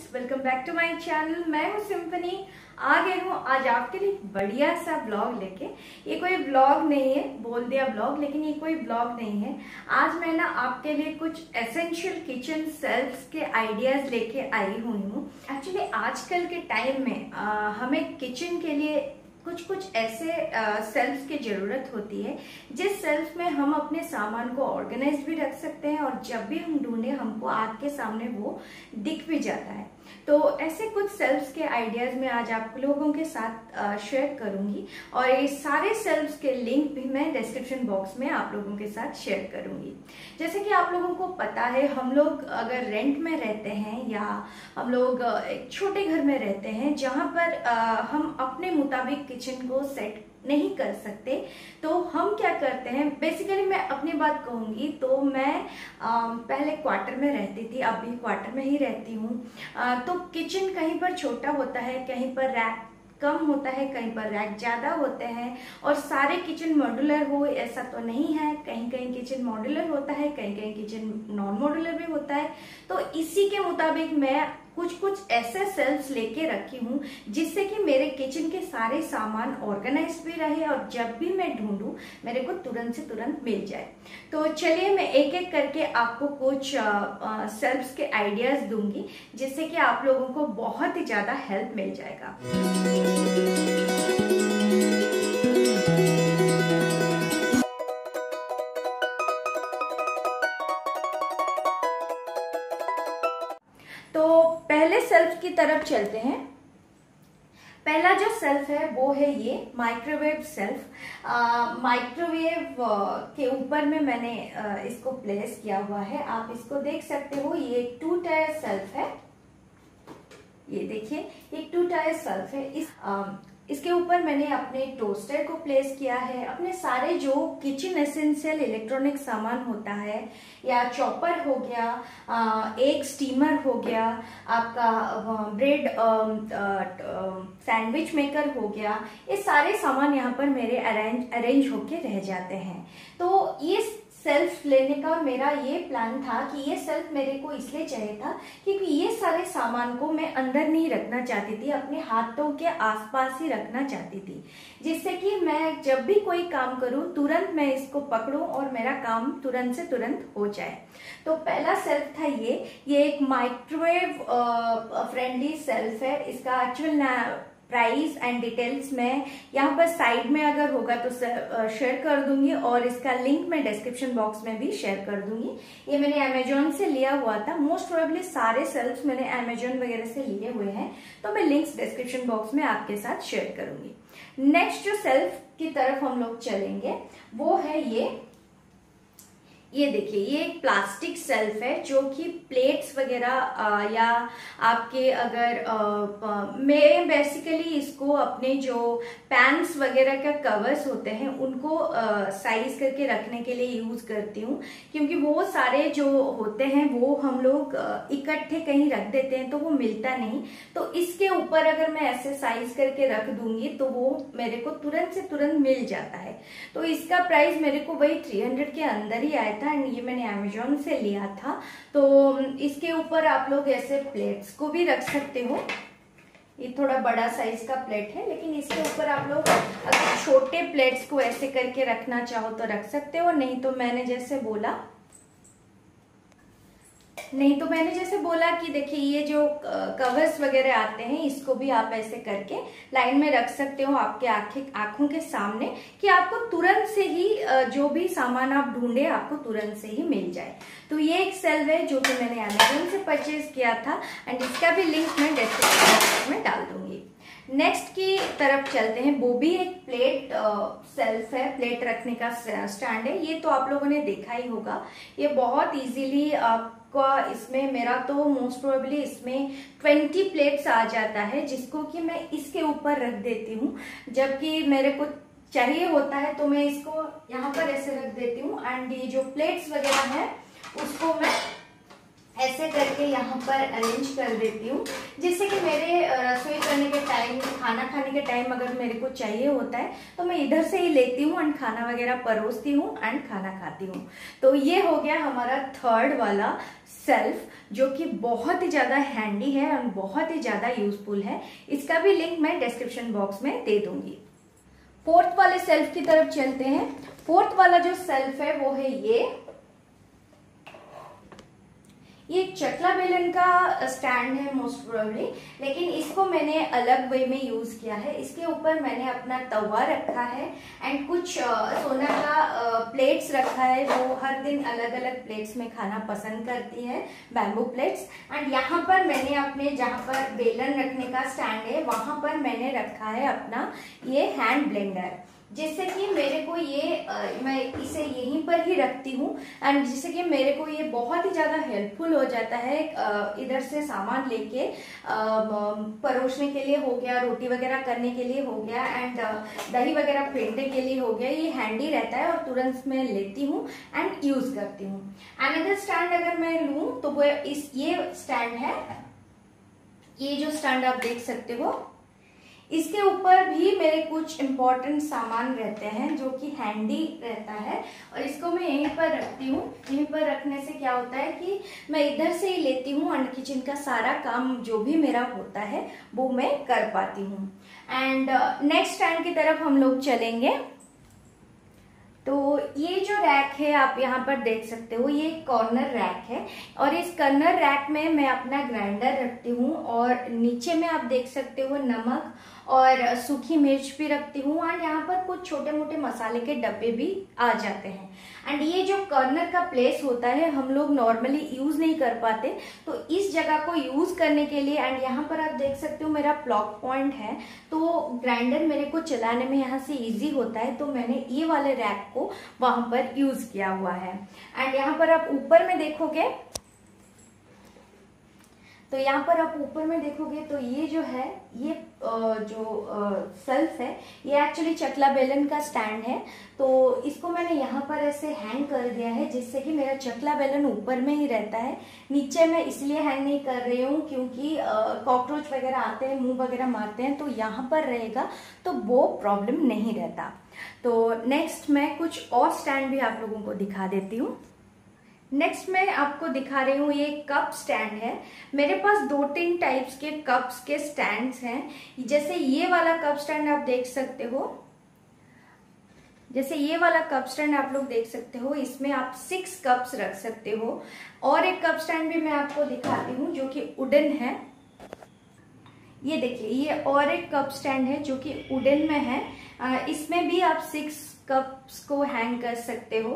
Friends, welcome back to my channel. मैं हूँ symphony, आ गई हूँ आज आपके लिए बढ़िया सा ब्लॉग लेके। ये कोई ब्लॉग नहीं है, बोल दिया ब्लॉग, लेकिन ये कोई ब्लॉग नहीं है। आज मैं ना आपके लिए कुछ एसेंशियल किचन सेल्फ्स के आइडियाज लेके आई हुई हूँ। एक्चुअली आजकल के टाइम में हमें किचन के लिए कुछ ऐसे सेल्फ की जरूरत होती है जिस सेल्फ में हम अपने सामान को ऑर्गेनाइज भी रख सकते हैं और जब भी हम ढूंढे हमको आग के सामने वो दिख भी जाता है। तो ऐसे कुछ सेल्फ्स के आइडियाज मैं आज आप लोगों के साथ शेयर करूंगी और ये सारे सेल्फ्स के लिंक भी मैं डिस्क्रिप्शन बॉक्स में आप लोगों के साथ शेयर करूंगी। जैसे कि आप लोगों को पता है, हम लोग अगर रेंट में रहते हैं या हम लोग एक छोटे घर में रहते हैं जहाँ पर हम अपने मुताबिक किचन को सेट नहीं कर सकते, तो हम क्या करते हैं, बेसिकली मैं अपनी बात कहूँगी तो मैं पहले क्वार्टर में रहती थी, अब भी क्वार्टर में ही रहती हूँ। तो किचन कहीं पर छोटा होता है, कहीं पर रैक कम होता है, कहीं पर रैक ज़्यादा होते हैं और सारे किचन मॉड्यूलर हो ऐसा तो नहीं है। कहीं कहीं किचन मॉड्यूलर होता है, कहीं कहीं किचन नॉन मॉड्यूलर भी होता है। तो इसी के मुताबिक मैं कुछ ऐसे सेल्फ्स लेके रखी हूँ जिससे कि मेरे किचन के सारे सामान ऑर्गेनाइज भी रहे और जब भी मैं ढूंढूं मेरे को तुरंत से तुरंत मिल जाए। तो चलिए मैं एक एक करके आपको कुछ सेल्फ्स के आइडियाज दूंगी जिससे कि आप लोगों को बहुत ही ज्यादा हेल्प मिल जाएगा। सेल्फ की तरफ चलते हैं। पहला जो सेल्फ है वो है ये माइक्रोवेव सेल्फ। माइक्रोवेव के ऊपर में मैंने इसको प्लेस किया हुआ है, आप इसको देख सकते हो। ये एक टू टायर सेल्फ है, ये देखिए एक टू टायर सेल्फ है। इसके ऊपर मैंने अपने टोस्टर को प्लेस किया है, अपने सारे जो किचन एसेंशियल इलेक्ट्रॉनिक सामान होता है, या चॉपर हो गया, एक स्टीमर हो गया, आपका ब्रेड सैंडविच मेकर हो गया, ये सारे सामान यहाँ पर मेरे अरेंज होके रह जाते हैं। तो ये सेल्फ लेने का मेरा ये प्लान था कि ये सेल्फ मेरे को इसलिए चाहिए था क्योंकि ये सारे सामान को मैं अंदर नहीं रखना चाहती थी, अपने हाथों के आसपास ही रखना चाहती थी, जिससे कि मैं जब भी कोई काम करूं तुरंत मैं इसको पकड़ूं और मेरा काम तुरंत से तुरंत हो जाए। तो पहला सेल्फ था ये एक माइक्रोवेव फ्रेंडली सेल्फ है। इसका एक्चुअल प्राइस एंड डिटेल्स मैं यहाँ पर साइड में अगर होगा तो शेयर कर दूंगी और इसका लिंक मैं डिस्क्रिप्शन बॉक्स में भी शेयर कर दूंगी। ये मैंने अमेजोन से लिया हुआ था, मोस्ट प्रोबेबली सारे सेल्फ्स मैंने अमेजोन वगैरह से लिए हुए हैं, तो मैं लिंक्स डिस्क्रिप्शन बॉक्स में आपके साथ शेयर करूंगी। नेक्स्ट जो सेल्फ की तरफ हम लोग चलेंगे वो है ये देखिए, ये एक प्लास्टिक सेल्फ है जो कि प्लेट्स वगैरह या आपके अगर मैं बेसिकली इसको अपने जो पैंस वगैरह का कवर्स होते हैं उनको साइज करके रखने के लिए यूज करती हूँ, क्योंकि वो सारे जो होते हैं वो हम लोग इकट्ठे कहीं रख देते हैं तो वो मिलता नहीं। तो इसके ऊपर अगर मैं ऐसे साइज करके रख दूंगी तो वो मेरे को तुरंत से तुरंत मिल जाता है। तो इसका प्राइस मेरे को वही 300 के अंदर ही आया था एंड ये मैंने अमेजोन से लिया था। तो इसके ऊपर आप लोग ऐसे प्लेट्स को भी रख सकते हो। ये थोड़ा बड़ा साइज का प्लेट है, लेकिन इसके ऊपर आप लोग अगर छोटे प्लेट्स को ऐसे करके रखना चाहो तो रख सकते हो, नहीं तो मैंने जैसे बोला कि देखिए ये जो कवर्स वगैरह आते हैं इसको भी आप ऐसे करके लाइन में रख सकते हो आपके आंखों के सामने, कि आपको तुरंत से ही जो भी सामान आप ढूंढे आपको तुरंत से ही मिल जाए। तो ये एक सेल्फ है जो कि मैंने अमेजोन से परचेज किया था एंड इसका भी लिंक मैं डिस्क्रिप्शन बॉक्स में डाल दूंगी। नेक्स्ट की तरफ चलते हैं, वो भी एक प्लेट सेल्फ है, प्लेट रखने का स्टैंड है। ये तो आप लोगों ने देखा ही होगा, ये बहुत इजीली आपका इसमें मेरा तो मोस्ट प्रोबेबली इसमें 20 प्लेट्स आ जाता है, जिसको कि मैं इसके ऊपर रख देती हूँ। जबकि मेरे को चाहिए होता है तो मैं इसको यहाँ पर ऐसे रख देती हूँ एंड ये जो प्लेट्स वगैरह है उसको मैं ऐसे करके यहाँ पर अरेंज कर देती हूँ, जिससे कि मेरे रसोई करने के टाइम, खाना खाने के टाइम अगर मेरे को चाहिए होता है तो मैं इधर से ही लेती हूँ एंड खाना वगैरह परोसती हूँ एंड खाना खाती हूँ। तो ये हो गया हमारा थर्ड वाला सेल्फ, जो कि बहुत ही ज़्यादा हैंडी है और बहुत ही ज़्यादा यूजफुल है। इसका भी लिंक मैं डिस्क्रिप्शन बॉक्स में दे दूंगी। फोर्थ वाले सेल्फ की तरफ चलते हैं। फोर्थ वाला जो सेल्फ है वो है ये चकला बेलन का स्टैंड है मोस्ट प्रोबेबली, लेकिन इसको मैंने अलग वे में यूज किया है। इसके ऊपर मैंने अपना तवा रखा है एंड कुछ सोना का प्लेट्स रखा है। वो हर दिन अलग अलग प्लेट्स में खाना पसंद करती है, बैम्बू प्लेट्स। एंड यहाँ पर मैंने अपने जहाँ पर बेलन रखने का स्टैंड है वहाँ पर मैंने रखा है अपना ये हैंड ब्लेंडर, जिससे कि मेरे को ये मैं इसे यहीं पर ही रखती हूँ एंड जिससे कि मेरे को ये बहुत ही ज़्यादा हेल्पफुल हो जाता है। इधर से सामान लेके परोसने के लिए हो गया, रोटी वगैरह करने के लिए हो गया एंड दही वगैरह फेंटने के लिए हो गया। ये हैंडी रहता है और तुरंत मैं लेती हूँ एंड यूज़ करती हूँ। अनदर स्टैंड अगर मैं लूँ तो वो ये स्टैंड है। ये जो स्टैंड आप देख सकते हो, इसके ऊपर भी मेरे कुछ इम्पोर्टेंट सामान रहते हैं जो कि हैंडी रहता है और इसको मैं यहीं पर रखती हूँ। यहीं पर रखने से क्या होता है कि मैं इधर से ही लेती हूँ एंड किचन का सारा काम जो भी मेरा होता है वो मैं कर पाती हूँ। एंड नेक्स्ट स्टैंड की तरफ हम लोग चलेंगे तो ये जो रैक है आप यहाँ पर देख सकते हो, ये कॉर्नर रैक है और इस कॉर्नर रैक में मैं अपना ग्राइंडर रखती हूँ और नीचे में आप देख सकते हो नमक और सूखी मिर्च भी रखती हूँ और यहाँ पर कुछ छोटे मोटे मसाले के डब्बे भी आ जाते हैं। एंड ये जो कॉर्नर का प्लेस होता है हम लोग नॉर्मली यूज़ नहीं कर पाते, तो इस जगह को यूज़ करने के लिए एंड यहाँ पर आप देख सकते हो मेरा प्लग पॉइंट है, तो ग्राइंडर मेरे को चलाने में यहाँ से ईजी होता है, तो मैंने ये वाले रैक को वहाँ पर यूज़ किया हुआ है। एंड यहाँ पर आप ऊपर में देखोगे तो यहाँ पर आप ऊपर में देखोगे तो ये जो है ये जो सेल्फ है ये एक्चुअली चकला बेलन का स्टैंड है, तो इसको मैंने यहाँ पर ऐसे हैंग कर दिया है जिससे कि मेरा चकला बेलन ऊपर में ही रहता है। नीचे मैं इसलिए हैंग नहीं कर रही हूँ क्योंकि कॉकरोच वगैरह आते हैं, मुंह वगैरह मारते हैं, तो यहाँ पर रहेगा तो वो प्रॉब्लम नहीं रहता। तो नेक्स्ट मैं कुछ और स्टैंड भी आप लोगों को दिखा देती हूँ। नेक्स्ट मैं आपको दिखा रही हूँ ये कप स्टैंड है। मेरे पास 2-3 टाइप्स के कप्स के स्टैंड्स हैं। जैसे ये वाला कप स्टैंड आप देख सकते हो, जैसे ये वाला कप स्टैंड आप लोग देख सकते हो, इसमें आप 6 कप्स रख सकते हो। और एक कप स्टैंड भी मैं आपको दिखाती हूँ जो कि वुडन है। ये देखिए, ये और एक कप स्टैंड है जो कि वुडन में है। इसमें भी आप 6 कप्स को हैंग कर सकते हो।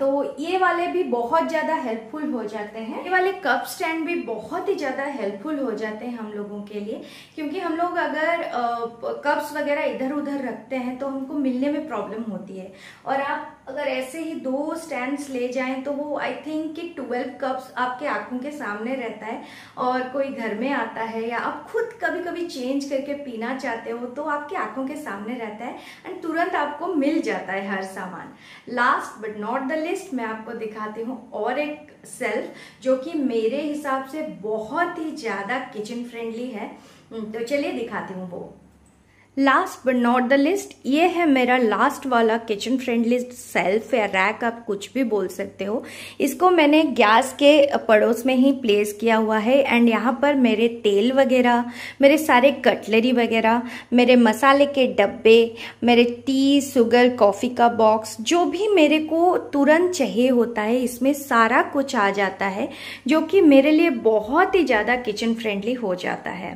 तो ये वाले भी बहुत ज़्यादा हेल्पफुल हो जाते हैं। ये वाले कप स्टैंड भी बहुत ही ज़्यादा हेल्पफुल हो जाते हैं हम लोगों के लिए, क्योंकि हम लोग अगर कप्स वगैरह इधर उधर रखते हैं तो हमको मिलने में प्रॉब्लम होती है। और आप अगर ऐसे ही 2 स्टैंड्स ले जाएं तो वो आई थिंक कि 12 कप्स आपके आंखों के सामने रहता है। और कोई घर में आता है या आप खुद कभी कभी चेंज करके पीना चाहते हो तो आपके आंखों के सामने रहता है एंड तुरंत आपको मिल जाता है हर सामान। Last but not the list मैं आपको दिखाती हूँ और एक सेल्फ जो कि मेरे हिसाब से बहुत ही ज़्यादा किचन फ्रेंडली है, तो चलिए दिखाती हूँ वो। Last but not the list, ये है मेरा लास्ट वाला किचन फ्रेंडली सेल्फ या रैक, आप कुछ भी बोल सकते हो। इसको मैंने गैस के पड़ोस में ही प्लेस किया हुआ है एंड यहाँ पर मेरे तेल वगैरह, मेरे सारे कटलरी वगैरह, मेरे मसाले के डब्बे, मेरे टी, शुगर, कॉफ़ी का बॉक्स, जो भी मेरे को तुरंत चाहिए होता है इसमें सारा कुछ आ जाता है, जो कि मेरे लिए बहुत ही ज़्यादा किचन फ्रेंडली हो जाता है।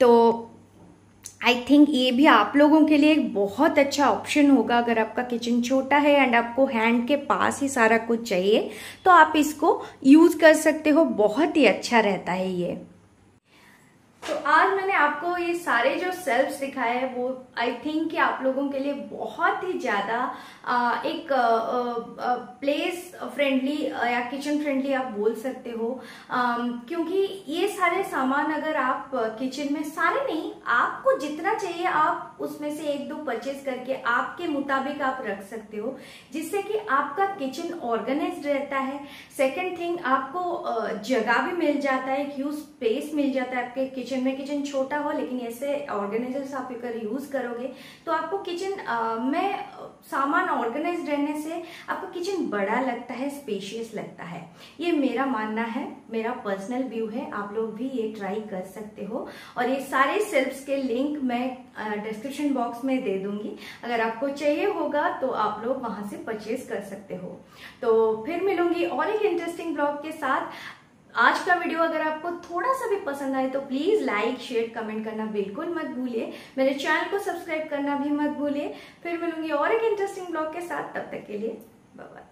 तो आई थिंक ये भी आप लोगों के लिए एक बहुत अच्छा ऑप्शन होगा। अगर आपका किचन छोटा है एंड आपको हैंड के पास ही सारा कुछ चाहिए तो आप इसको यूज़ कर सकते हो, बहुत ही अच्छा रहता है ये। तो आज मैंने आपको ये सारे जो सेल्फ्स दिखाए हैं वो आई थिंक कि आप लोगों के लिए बहुत ही ज़्यादा एक प्लेस फ्रेंडली या किचन फ्रेंडली आप बोल सकते हो, क्योंकि ये सारे सामान अगर आप किचन में, सारे नहीं, आपको जितना चाहिए आप उसमें से 1-2 परचेज करके आपके मुताबिक आप रख सकते हो, जिससे कि आपका किचन ऑर्गेनाइज्ड रहता है। सेकेंड थिंग, आपको जगह भी मिल जाता है, एक ह्यूज स्पेस मिल जाता है आपके किचन में, किचन छोटा हो लेकिन ऐसे ऑर्गेनाइजर्स आप यूज करोगे तो आपको किचन में सामान ऑर्गेनाइज रहने से आपको किचन बड़ा लगता है, स्पेशियस लगता है। ये मेरा मानना है, मेरा पर्सनल व्यू है। आप लोग भी ये ट्राई कर सकते हो और ये सारे सेल्फ्स के लिंक मैं डिस्क्रिप्शन बॉक्स में दे दूंगी। अगर आपको चाहिए होगा तो आप लोग वहां से परचेज कर सकते हो। तो फिर मिलूंगी और एक इंटरेस्टिंग ब्लॉग के साथ। आज का वीडियो अगर आपको थोड़ा सा भी पसंद आए तो प्लीज लाइक, शेयर, कमेंट करना बिल्कुल मत भूलिए। मेरे चैनल को सब्सक्राइब करना भी मत भूलिए। फिर मिलूंगी और एक इंटरेस्टिंग ब्लॉग के साथ। तब तक के लिए बाय बाय।